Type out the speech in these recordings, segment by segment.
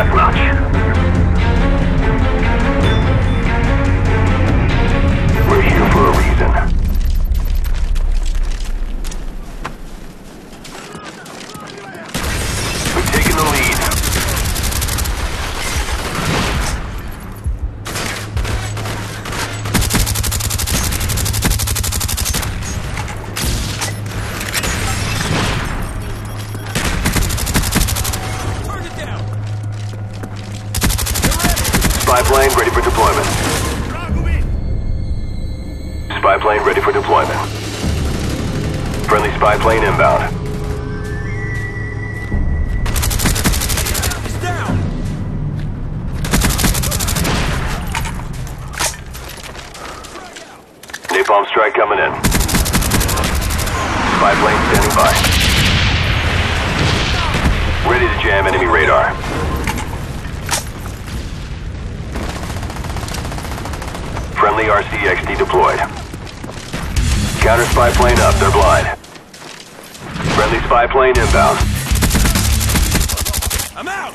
deathmatch. We're here for a reason. We've taken the lead. Spy plane ready for deployment. Spy plane ready for deployment. Friendly spy plane inbound. It's down. Napalm strike coming in. Spy plane standing by. Ready to jam enemy radar. Friendly RC-XD deployed. Counter spy plane up, they're blind. Friendly spy plane inbound. I'm out!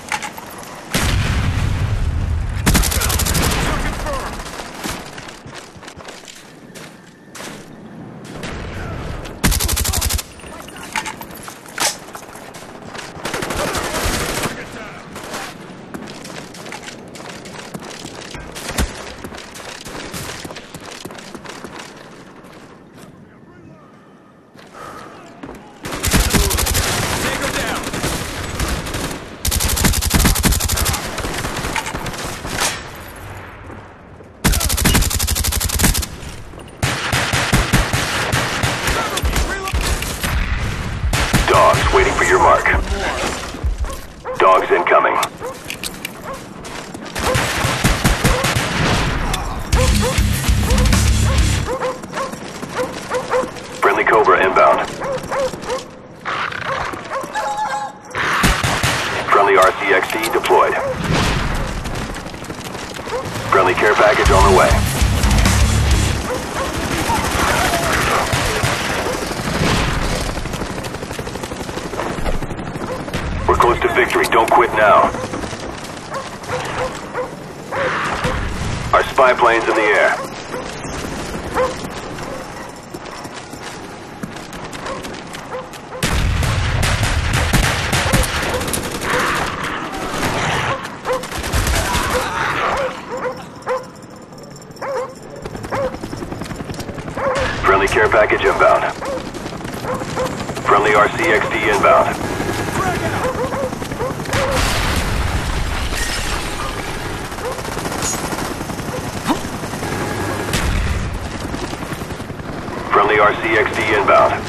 Waiting for your mark. Dogs incoming. Friendly Cobra inbound. Friendly RCXT deployed. Friendly care package on the way. Close to victory, don't quit now. Our spy plane's in the air. Friendly care package inbound. Friendly RCXD inbound. Friendly RCXD inbound.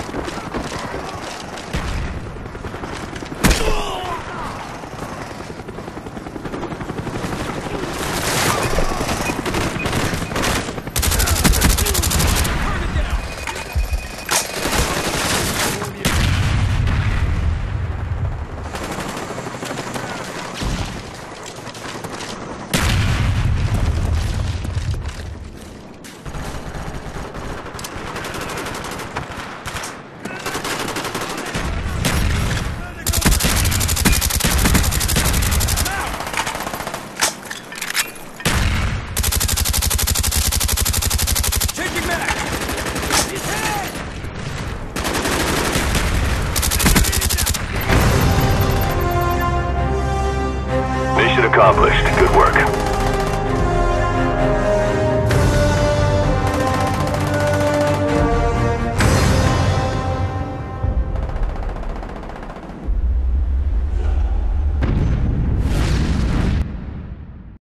Accomplished. Good work.